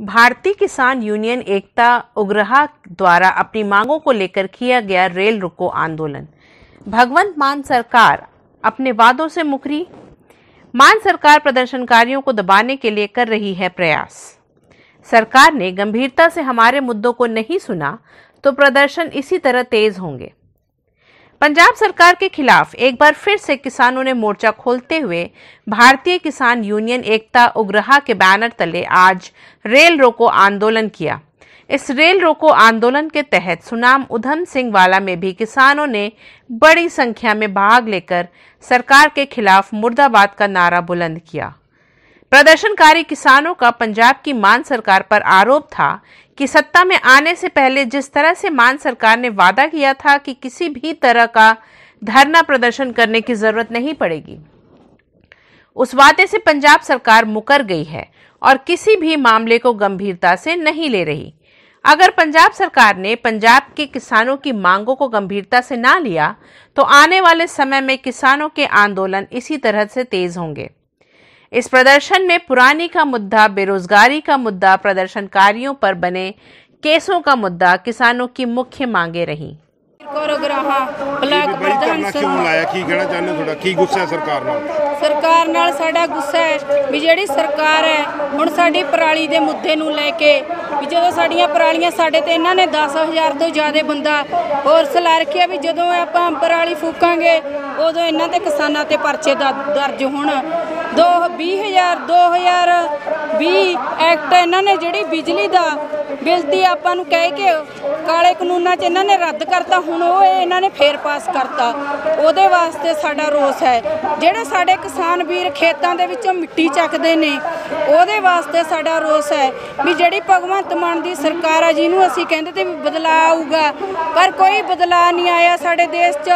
भारतीय किसान यूनियन एकता उग्रहा द्वारा अपनी मांगों को लेकर किया गया रेल रोको आंदोलन। भगवंत मान सरकार अपने वादों से मुकरी। मान सरकार प्रदर्शनकारियों को दबाने के लिए कर रही है प्रयास। सरकार ने गंभीरता से हमारे मुद्दों को नहीं सुना तो प्रदर्शन इसी तरह तेज होंगे। पंजाब सरकार के खिलाफ एक बार फिर से किसानों ने मोर्चा खोलते हुए भारतीय किसान यूनियन एकता उग्रहा के बैनर तले आज रेल रोको आंदोलन किया। इस रेल रोको आंदोलन के तहत सुनाम उधम सिंह वाला में भी किसानों ने बड़ी संख्या में भाग लेकर सरकार के खिलाफ मुर्दाबाद का नारा बुलंद किया। प्रदर्शनकारी किसानों का पंजाब की मान सरकार पर आरोप था कि सत्ता में आने से पहले जिस तरह से मान सरकार ने वादा किया था कि किसी भी तरह का धरना प्रदर्शन करने की जरूरत नहीं पड़ेगी, उस वादे से पंजाब सरकार मुकर गई है और किसी भी मामले को गंभीरता से नहीं ले रही। अगर पंजाब सरकार ने पंजाब के किसानों की मांगों को गंभीरता से ना लिया तो आने वाले समय में किसानों के आंदोलन इसी तरह से तेज होंगे। इस प्रदर्शन में पुरानी का मुद्दा, बेरोजगारी का मुद्दा, प्रदर्शनकारियों पर बने केसों का मुद्दा किसानों की मुख्य मांगे रही। सरकार नाल साडा गुस्सा है भी जिहड़ी सरकार है हुण साडी पराली दे मुद्दे नूं लैके भी जदों साडीआं परालीआं साडे ते इन्हां ने 10,000 तो ज़्यादा बंदा होरस ला रखिआ भी जदों आपां पराली फूकांगे उदों इन्हां ते किसानां ते परचे दर्ज होण। 2020 एक्ट इन्हां ने जिहड़ी बिजली दा बिल दी आपां नूं कह के काले कानूनां 'च इन्हां ने रद्द करता, हुण ओह इन्हां ने फेर पास करता। उहदे वास्ते साडा रोस है। जिहड़े साडे किसान वीर खेतों के विचों मिट्टी चकते हैं उहदे वास्ते साडा रोस है भी जिहड़ी भगवंत मान दी सरकार है जिन्हों असीं कहिंदे ते भी बदलाव आऊगा पर कोई बदलाव नहीं आया। साडे देश 'च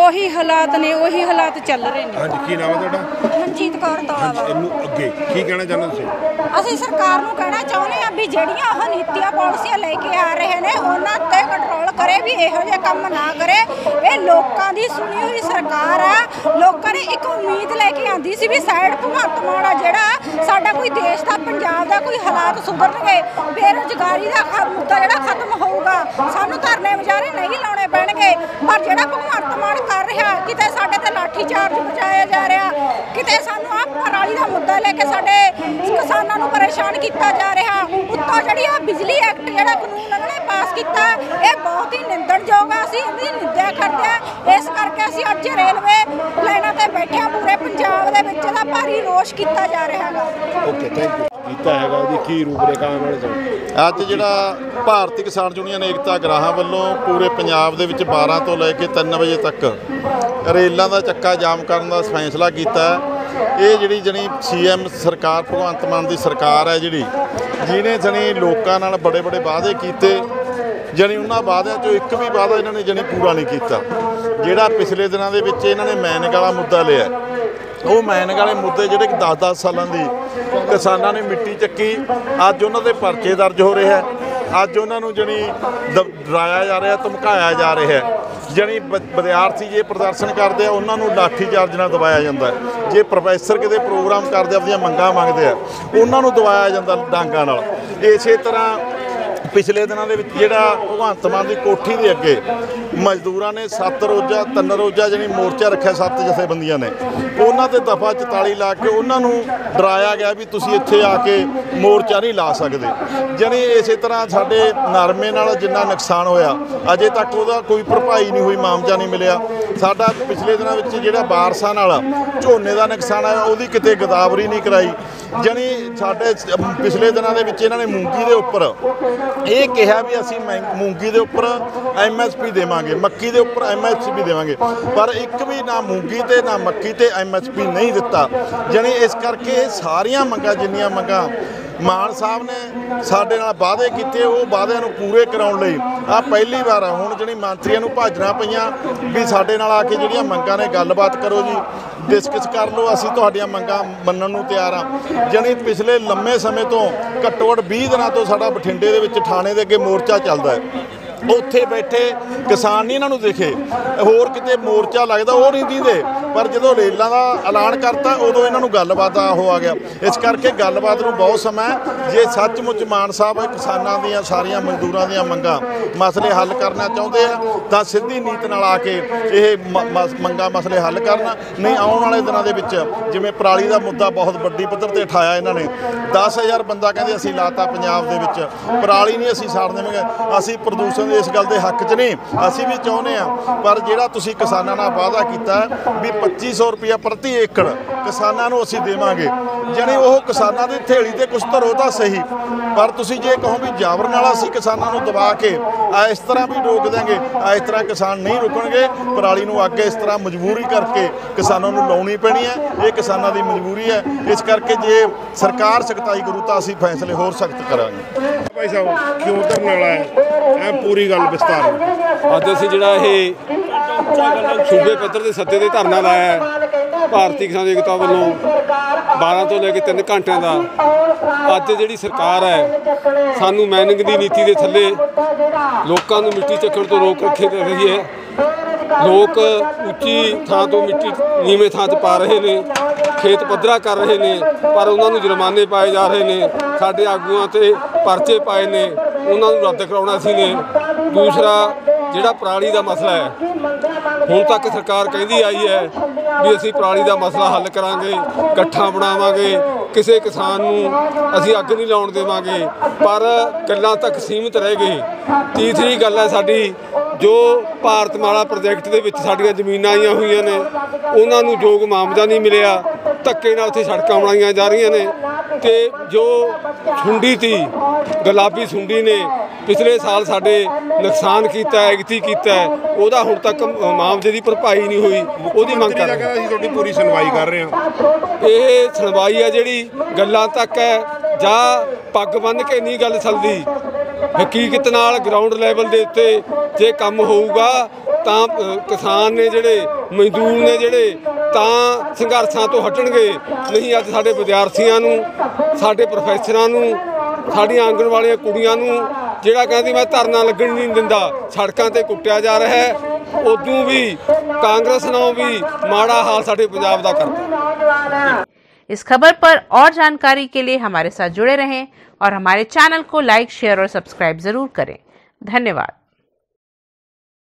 ਉਹੀ ਹਾਲਾਤ ਨੇ, ਉਹੀ ਹਾਲਾਤ ਚੱਲ ਰਹੇ ਨੇ। ਹਾਂਜੀ, ਕੀ ਨਾਮ ਹੈ ਤੁਹਾਡਾ? ਮਨਜੀਤ ਕੌਰ ਤੋਲਾ। ਇਹਨੂੰ ਅੱਗੇ ਕੀ ਕਹਿਣਾ ਚਾਹੁੰਦੇ ਤੁਸੀਂ? ਅਸੀਂ ਸਰਕਾਰ ਨੂੰ ਕਹਿਣਾ ਚਾਹੁੰਦੇ ਆ ਵੀ ਜਿਹੜੀਆਂ ਉਹ ਨੀਤੀਆਂ ਪਾਲਿਸੀਆਂ ਲੈ ਕੇ ਆ ਰਹੇ ਨੇ ਉਹਨਾਂ ਤੇ ਕੰਟਰੋਲ ਕਰੇ ਵੀ ਇਹੋ ਜਿਹੇ ਕੰਮ ਨਾ ਕਰੇ। ਇਹ ਲੋਕਾਂ ਦੀ ਸੁਣੀ ਹੋਈ ਸਰਕਾਰ ਆ। ਲੋਕਾਂ ਨੇ ਇੱਕ ਉਮੀਦ ਲੈ ਕੇ ਆਂਦੀ ਸੀ ਵੀ ਸਾਈਡ ਭਗਵੰਤ ਮਾਨ ਜਿਹੜਾ ਸਾਡਾ ਕੋਈ ਦੇਸ਼ ਦਾ ਪੰਜਾਬ ਦਾ ਕੋਈ ਹਾਲਾਤ ਸੁਧਰਨਗੇ, ਬੇਰੁਜ਼ਗਾਰੀ ਦਾ ਮੁੱਦਾ ਜਿਹੜਾ ਖਤਮ ਹੋਊਗਾ, ਸਾਨੂੰ ਧਰਨੇ ਵਿਚਾਰੇ ਨਹੀਂ ਲਾਉਣੇ ਪੈਣਗੇ। ਪਰ ਜਿਹੜਾ ਭਗਵੰਤ ਮਾਨ कर रहा किते साडे ते लाठीचार्ज बचाया जा रहा, किते सानू आ पराली दा मुद्दा लेके साडे किसानां नू परेशान किया जा रहा। उत्तों जिहड़ी आ बिजली एक्ट जिहड़ा कानून उन्होंने पास किया ये बहुत ही निंदणयोग है। असीं इहदी निंदा करदे आ। इस करके असीं अज रेलवे लाइनां ते बैठे आ, पूरे पंजाब दे विच दा भारी रोष किया जा रहा है। Okay, thank you. ਕੀਤਾ ਹੈਗਾ ਉਹਦੀ ਕੀ ਰੂਪਰੇਖਾ ਆਉਣ ਵਾਲੇ ਸਮੇਂ? ਅੱਜ ਜਿਹੜਾ ਭਾਰਤੀ ਕਿਸਾਨ ਯੂਨੀਅਨ ਏਕਤਾ ਉਗਰਾਹਾਂ ਵੱਲੋਂ ਪੂਰੇ ਪੰਜਾਬ ਦੇ ਵਿੱਚ 12 ਤੋਂ ਲੈ ਕੇ 3 ਵਜੇ ਤੱਕ ਰੇਲਾਂ ਦਾ ਚੱਕਾ ਜਾਮ ਕਰਨ ਦਾ ਫੈਸਲਾ ਕੀਤਾ। ਇਹ ਜਿਹੜੀ ਸੀਐਮ ਸਰਕਾਰ ਭਗਵੰਤ ਮਾਨ ਦੀ ਸਰਕਾਰ ਹੈ ਜਿਹਨੇ ਲੋਕਾਂ ਨਾਲ ਬੜੇ ਬੜੇ ਵਾਅਦੇ ਕੀਤੇ, ਉਹਨਾਂ ਵਾਅਦਿਆਂ 'ਚੋਂ ਇੱਕ ਵੀ ਵਾਅਦਾ ਇਹਨਾਂ ਨੇ ਪੂਰਾ ਨਹੀਂ ਕੀਤਾ। ਜਿਹੜਾ ਪਿਛਲੇ ਦਿਨਾਂ ਦੇ ਵਿੱਚ ਇਹਨਾਂ ਨੇ ਮੈਨਿੰਗ ਵਾਲਾ ਮੁੱਦਾ ਲਿਆ, ਉਹ ਮੈਨਿੰਗ ਵਾਲੇ ਮੁੱਦੇ ਜਿਹੜੇ 10-10 ਸਾਲਾਂ ਦੀ ਕਿਸਾਨਾਂ ਨੇ ਮਿੱਟੀ ਚੱਕੀ, ਅੱਜ ਉਹਨਾਂ ਦੇ ਪਰਚੇ ਦਰਜ ਹੋ ਰਹੇ ਹੈ। ਅੱਜ ਉਹਨਾਂ ਨੂੰ ਡਰਾਇਆ ਜਾ ਰਿਹਾ, ਧਮਕਾਇਆ ਜਾ ਰਿਹਾ ਹੈ। ਵਿਦਿਆਰਥੀ ਜੇ ਪ੍ਰਦਰਸ਼ਨ ਕਰਦੇ ਆ ਉਹਨਾਂ ਨੂੰ ਲਾਠੀਚਾਰਜ ਨਾਲ ਦਬਾਇਆ ਜਾਂਦਾ, ਜੇ ਪ੍ਰੋਫੈਸਰ ਕਿਤੇ ਪ੍ਰੋਗਰਾਮ ਕਰਦੇ ਆਪਣੀਆਂ ਮੰਗਾਂ ਮੰਗਦੇ ਆ ਉਹਨਾਂ ਨੂੰ ਦਬਾਇਆ ਜਾਂਦਾ ਡਾਂਗਾਂ ਨਾਲ। ਇਸੇ ਤਰ੍ਹਾਂ ਪਿਛਲੇ ਦਿਨਾਂ ਦੇ ਵਿੱਚ ਜਿਹੜਾ ਭਗਵੰਤ ਮਾਨ ਦੀ ਕੋਠੀ ਦੇ ਅੱਗੇ ਮਜ਼ਦੂਰਾਂ ਨੇ 3 ਰੋਜ਼ਾ ਮੋਰਚਾ ਰੱਖਿਆ, 7 ਜਥੇਬੰਦੀਆਂ ਨੇ, ਉਹਨਾਂ ਤੇ ਦਫਾ 44 ਲਾ ਕੇ ਉਹਨਾਂ ਨੂੰ ਡਰਾਇਆ ਗਿਆ ਵੀ ਤੁਸੀਂ ਇੱਥੇ ਆ ਕੇ ਮੋਰਚਾ ਨਹੀਂ ਲਾ ਸਕਦੇ। ਇਸੇ ਤਰ੍ਹਾਂ ਸਾਡੇ ਨਰਮੇ ਨਾਲ ਜਿੰਨਾ ਨੁਕਸਾਨ ਹੋਇਆ ਅਜੇ ਤੱਕ ਉਹਦਾ ਕੋਈ ਭਰਪਾਈ ਨਹੀਂ ਹੋਈ, ਮਾਮਜਾ ਨਹੀਂ ਮਿਲਿਆ। ਸਾਡਾ ਪਿਛਲੇ ਦਿਨਾਂ ਵਿੱਚ ਜਿਹੜਾ ਬਾਰਸਾਂ ਨਾਲ ਝੋਨੇ ਦਾ ਨੁਕਸਾਨ ਆਇਆ ਉਹਦੀ ਕਿਤੇ ਗਿਰਦਾਵਰੀ ਨਹੀਂ ਕਰਾਈ। ਸਾਡੇ ਪਿਛਲੇ ਦਿਨਾਂ ਦੇ ਵਿੱਚ ਇਹਨਾਂ ਨੇ ਮੂੰਗੀ ਦੇ ਉੱਪਰ ਇਹ ਕਿਹਾ ਵੀ ਅਸੀਂ ਮੂੰਗੀ ਦੇ ਉੱਪਰ MSP ਦੇਵਾਂਗੇ, ਮੱਕੀ ਦੇ ਉੱਪਰ MSP ਦੇਵਾਂਗੇ, ਪਰ ਇੱਕ ਵੀ ਨਾ ਮੂੰਗੀ ਤੇ ਨਾ ਮੱਕੀ ਤੇ MSP ਨਹੀਂ ਦਿੱਤਾ। ਇਸ ਕਰਕੇ ਸਾਰੀਆਂ ਮੰਗਾਂ ਜਿੰਨੀਆਂ ਮੰਗਾਂ ਮਾਨ ਸਾਹਿਬ ਨੇ ਸਾਡੇ ਨਾਲ ਵਾਅਦੇ ਕੀਤੇ ਉਹ ਵਾਅਦਿਆਂ ਨੂੰ ਪੂਰੇ ਕਰਾਉਣ ਲਈ ਆਹ ਪਹਿਲੀ ਵਾਰ ਆ ਹੁਣ ਮੰਤਰੀਆਂ ਨੂੰ ਭਾਜਣਾ ਪਈਆਂ ਵੀ ਸਾਡੇ ਨਾਲ ਆ ਕੇ ਜਿਹੜੀਆਂ ਮੰਗਾਂ ਨੇ ਗੱਲਬਾਤ ਕਰੋ ਜੀ, ਡਿਸਕਸ ਕਰ ਲਓ, ਅਸੀਂ ਤੁਹਾਡੀਆਂ ਮੰਗਾਂ ਮੰਨਣ ਨੂੰ ਤਿਆਰ ਹਾਂ। ਪਿਛਲੇ ਲੰਮੇ ਸਮੇਂ ਤੋਂ ਘੱਟੋ ਘੱਟ 20 ਦਿਨਾਂ ਤੋਂ ਸਾਡਾ ਬਠਿੰਡੇ ਦੇ ਵਿੱਚ ਥਾਣੇ ਦੇ ਅੱਗੇ ਮੋਰਚਾ ਚੱਲਦਾ ਹੈ। उत्थे बैठे किसान नहीं इन्हों दिखे, होर किते मोर्चा लगता वो नहीं दिखते, पर जो रेलों का ऐलान करता उदों इन्हों गलबात का हो आ गया। इस करके गलबात में बहुत समा जे सचमुच मान साहब किसानों दीआं सारियां मजदूरों दीआं मंगां मसले हल करना चाहते हैं तो सीधी नीति नाल आके ये मंगां मसले हल करना, नहीं आने वाले दिनों के विच जिवें पराली का मुद्दा बहुत वड्डी पद्धर ते उठाया इन्होंने 10,000 बंदा कहते असीं लाता पंजाब दे विच, पराली नहीं असीं साड़ देवांगे। असीं प्रदूषण इस गल के हक च नहीं, असीं भी चाहुंदे आ, पर जिहड़ा तुसीं किसानां नाल वादा कीता भी 2500 रुपया प्रति एकड़ किसानां नूं असीं देवांगे, जानी वो किसानां दी थेली ते कुछ धरो तां सही, पर तुसीं जे कहो भी जाबर नाल असीं किसानां नूं दबा के इस तरह भी रोक देंगे, इस तरह किसान नहीं रुकणगे, पराली नूं अग्गे इस तरह मजबूरी करके किसानां नूं लाउणी पैणी है, ये किसानां दी मजबूरी है। इस करके जे सरकार सख्ताई करू तो असीं फैसले होर सख्त करांगे। भाई साहब क्यों धरना लाया है पूरी गल विस्तार। अज असीं जिहड़ा ये सूबे पद्धर के सत्ते ते धरना लाया है भारतीय किसान एकता वालों 12 तो लैके 3 घंटे का। अज जी सरकार है सानू माइनिंग की नीति के थले लोगों मिट्टी चक्कण तो रोक रखी रही है, लोग उच्ची थां तो मिट्टी नीवें थां च पा रहे हैं, खेत पद्धरा कर रहे हैं, पर उन्होंने जुर्माने पाए जा रहे हैं, साढ़े आगुआ से परचे पाए ने, उन्होंने रद्द करवाना सी ने। दूसरा जिहड़ा पराली का मसला है, हुण तक सरकार कहती आई है भी असीं पराली का मसला हल करांगे, कट्ठा बनावांगे, किसी किसान नूं असीं अग नहीं लाउण देवांगे, पर गल्लां तक सीमित रह गई। तीसरी गल है साडी जो भारतमाला प्रोजैक्ट दे विच साडीआं जमीनां आईआं होईआं ने, उन्हां नूं योग मुआवजा नहीं मिलिया, धक्के नाल उत्थे सड़कां बनाईआं जा रहीआं ने, ते जो सुंडी ती गुलाबी सुंडी ने पिछले साल साडे नुकसान किया एगती किया, वह हुण तक मुआवजे की भरपाई नहीं हुई, वो मंग कर रहे हैं। पूरी सुनवाई कर रहे हैं, ये सुनवाई है जी गल्लां तक है जा पग बन के नहीं गल चलती, हकीकत नाल ग्राउंड लैवल के उत्ते जे काम होऊगा तो किसान ने जिहड़े मजदूर ने जिहड़े तां संघर्षां तो हटणगे, नहीं अज साडे विद्यार्थियां नूं साडे प्रोफैसरां नूं साडीआं आंगणवाड़ीआं कुड़ियां नूं जिहड़ा कहती मैं धरना लगन नहीं दिंदा सड़कां ते कुट्टिया जा रहा है, उदों भी कांग्रेस नालों भी माड़ा हाल साडे पंजाब दा करदा। इस खबर पर और जानकारी के लिए हमारे साथ जुड़े रहें और हमारे चैनल को लाइक, शेयर और सब्सक्राइब जरूर करें। धन्यवाद।